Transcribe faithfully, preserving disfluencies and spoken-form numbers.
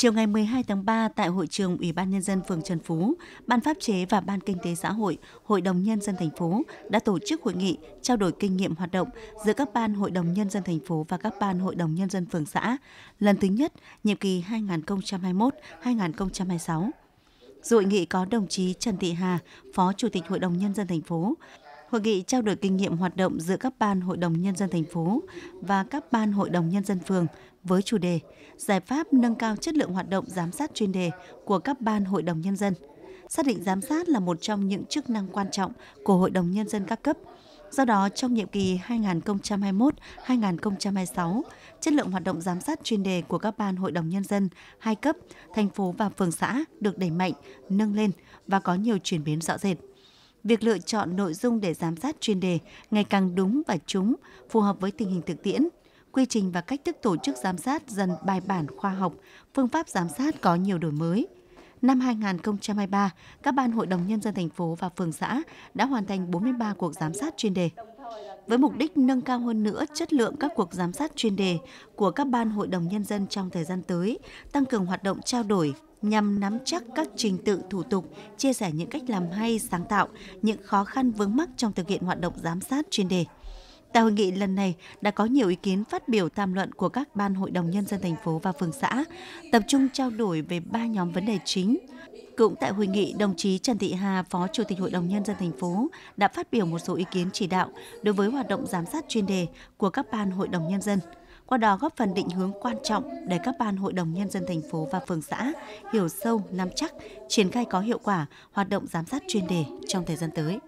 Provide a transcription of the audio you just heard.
Chiều ngày mười hai tháng ba, tại hội trường Ủy ban Nhân dân phường Trần Phú, Ban Pháp chế và Ban Kinh tế Xã hội, Hội đồng Nhân dân thành phố đã tổ chức hội nghị trao đổi kinh nghiệm hoạt động giữa các ban Hội đồng Nhân dân thành phố và các ban Hội đồng Nhân dân phường xã lần thứ nhất, nhiệm kỳ hai nghìn không trăm hai mươi mốt đến hai nghìn không trăm hai mươi sáu. Dự hội nghị có đồng chí Trần Thị Hà, Phó Chủ tịch Hội đồng Nhân dân thành phố. Hội nghị trao đổi kinh nghiệm hoạt động giữa các ban Hội đồng Nhân dân thành phố và các ban Hội đồng Nhân dân phường với chủ đề Giải pháp nâng cao chất lượng hoạt động giám sát chuyên đề của các ban Hội đồng Nhân dân. Xác định giám sát là một trong những chức năng quan trọng của Hội đồng Nhân dân các cấp. Do đó, trong nhiệm kỳ hai nghìn không trăm hai mươi mốt đến hai nghìn không trăm hai mươi sáu, chất lượng hoạt động giám sát chuyên đề của các ban Hội đồng Nhân dân hai cấp, thành phố và phường xã được đẩy mạnh, nâng lên và có nhiều chuyển biến rõ rệt. Việc lựa chọn nội dung để giám sát chuyên đề ngày càng đúng và trúng, phù hợp với tình hình thực tiễn. Quy trình và cách thức tổ chức giám sát dần bài bản khoa học, phương pháp giám sát có nhiều đổi mới. Năm hai nghìn không trăm hai mươi ba, các ban Hội đồng Nhân dân thành phố và phường xã đã hoàn thành bốn mươi ba cuộc giám sát chuyên đề. Với mục đích nâng cao hơn nữa chất lượng các cuộc giám sát chuyên đề của các ban Hội đồng Nhân dân trong thời gian tới, tăng cường hoạt động trao đổi, nhằm nắm chắc các trình tự thủ tục, chia sẻ những cách làm hay, sáng tạo, những khó khăn vướng mắc trong thực hiện hoạt động giám sát chuyên đề. Tại hội nghị lần này đã có nhiều ý kiến phát biểu tham luận của các ban Hội đồng Nhân dân thành phố và phường xã, tập trung trao đổi về ba nhóm vấn đề chính. Cũng tại hội nghị, đồng chí Trần Thị Hà, Phó Chủ tịch Hội đồng Nhân dân thành phố đã phát biểu một số ý kiến chỉ đạo đối với hoạt động giám sát chuyên đề của các ban Hội đồng Nhân dân. Qua đó góp phần định hướng quan trọng để các ban Hội đồng Nhân dân thành phố và phường xã hiểu sâu, nắm chắc, triển khai có hiệu quả hoạt động giám sát chuyên đề trong thời gian tới.